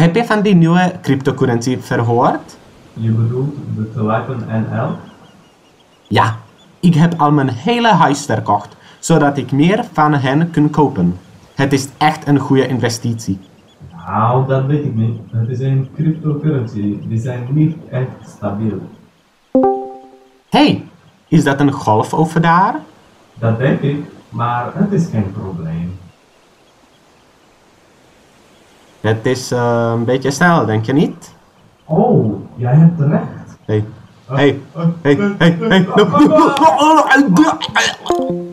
Heb je van die nieuwe cryptocurrency verhoord? Je bedoelt de Telekom NL? Ja, ik heb al mijn hele huis verkocht, zodat ik meer van hen kan kopen. Het is echt een goede investitie. Nou, dat weet ik niet. Het is een cryptocurrency. Die zijn niet echt stabiel. Hey, is dat een golf over daar? Dat denk ik, maar het is geen probleem. Het is een beetje snel, denk je niet? Oh, jij hebt recht. Hey, hey, hey, hey, hey.